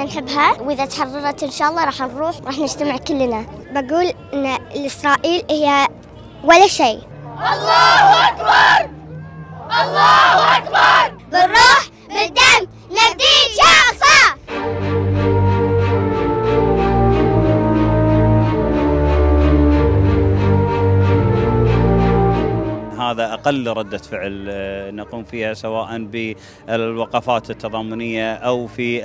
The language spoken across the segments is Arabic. احنا نحبها، واذا تحررت ان شاء الله راح نروح، راح نجتمع كلنا. بقول ان اسرائيل هي ولا شيء. الله اكبر، الله اكبر، بالروح بالدم نبدي شخصا. هذا أقل ردة فعل نقوم فيها، سواء بالوقفات التضامنية أو في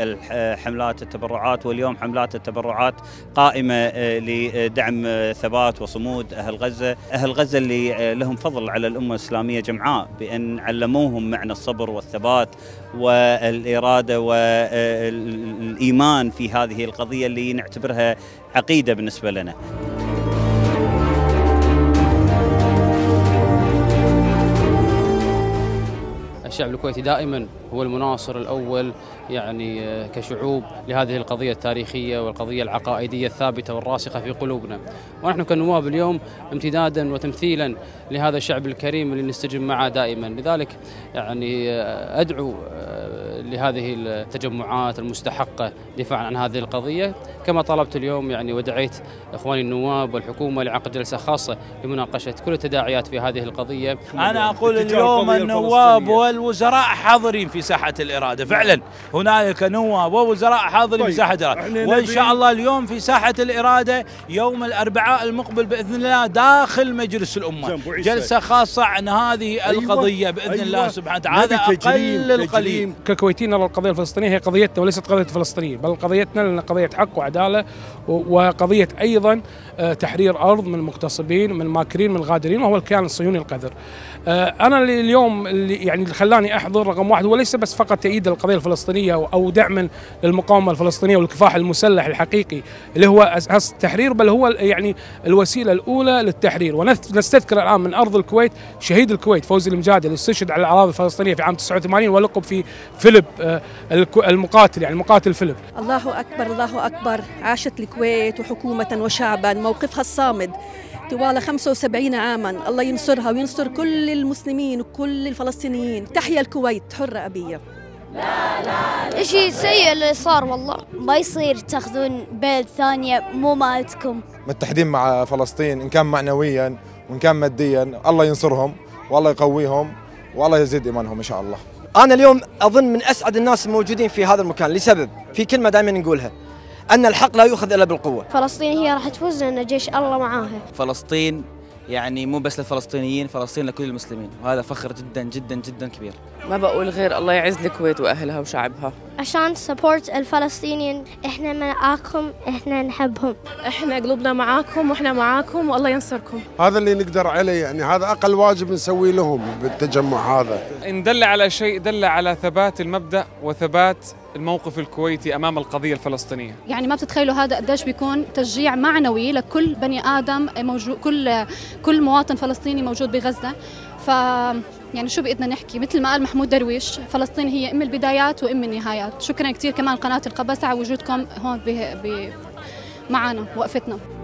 حملات التبرعات. واليوم حملات التبرعات قائمة لدعم ثبات وصمود أهل غزة، أهل غزة اللي لهم فضل على الأمة الإسلامية جمعاء بأن علموهم معنى الصبر والثبات والإرادة والإيمان في هذه القضية اللي نعتبرها عقيدة بالنسبة لنا. الشعب الكويتي دائما هو المناصر الأول يعني كشعوب لهذه القضية التاريخية والقضية العقائدية الثابتة والراسخة في قلوبنا، ونحن كنواب اليوم امتدادا وتمثيلا لهذا الشعب الكريم اللي نستجم معه دائما. لذلك يعني أدعو لهذه التجمعات المستحقة دفاعا عن هذه القضية، كما طلبت اليوم يعني ودعيت إخواني النواب والحكومة لعقد جلسة خاصة لمناقشة كل التداعيات في هذه القضية. أنا أقول اليوم النواب والوزراء حاضرين في ساحة الإرادة، فعلا هنالك نواب ووزراء حاضرين في ساحة الإرادة، وإن شاء الله اليوم في ساحة الإرادة يوم الأربعاء المقبل بإذن الله داخل مجلس الأمة جلسة خاصة عن هذه القضية بإذن الله سبحانه وتعالى. هذا أقل القليل. ككويتيين نرى القضية الفلسطينية هي قضيتنا وليست قضية الفلسطينيين، بل قضيتنا لنا قضية حق وعدالة، وقضية أيضا تحرير أرض من المغتصبين من الماكرين من الغادرين، وهو الكيان الصهيوني القذر. أنا اليوم اللي يعني خلاني أحضر رقم واحد هو ليس بس فقط تأييد القضية الفلسطينية أو دعما للمقاومة الفلسطينية والكفاح المسلح الحقيقي اللي هو أساس التحرير، بل هو يعني الوسيلة الأولى للتحرير. ونستذكر الآن من أرض الكويت شهيد الكويت فوزي المجاده اللي استشهد على الأراضي الفلسطينية في عام 89 ولقب في فيلب المقاتل، يعني مقاتل فيلب. الله أكبر، الله أكبر. عاشت الكويت وحكومة وشعبا موقفها الصامد طوال 75 عاما، الله ينصرها وينصر كل المسلمين وكل الفلسطينيين. تحيا الكويت حرة أبية. لا لا، شيء سيء اللي صار والله، ما يصير تاخذون بلد ثانية مو مالتكم. متحدين مع فلسطين إن كان معنويا وإن كان ماديا، الله ينصرهم والله يقويهم والله يزيد إيمانهم إن شاء الله. أنا اليوم أظن من أسعد الناس الموجودين في هذا المكان لسبب، في كلمة دائما نقولها أن الحق لا يؤخذ إلا بالقوة. فلسطين هي راح تفوز لأن جيش الله معاها. فلسطين يعني مو بس للفلسطينيين، فلسطين لكل المسلمين، وهذا فخر جدا جدا جدا كبير. ما بقول غير الله يعز الكويت وأهلها وشعبها. عشان سبورت الفلسطينيين، إحنا معاكم، إحنا نحبهم، إحنا قلوبنا معاكم وإحنا معاكم والله ينصركم. هذا اللي نقدر عليه، يعني هذا أقل واجب نسوي لهم بالتجمع هذا. إن دل على شيء دل على ثبات المبدأ وثبات الموقف الكويتي أمام القضية الفلسطينية. يعني ما بتتخيلوا هذا قديش بيكون تشجيع معنوي لكل بني آدم موجود، كل مواطن فلسطيني موجود بغزة. يعني شو بإيدنا نحكي، مثل ما قال محمود درويش فلسطين هي أم البدايات وأم النهايات. شكرا كثير كمان قناة القبس على وجودكم هون معنا وقفتنا.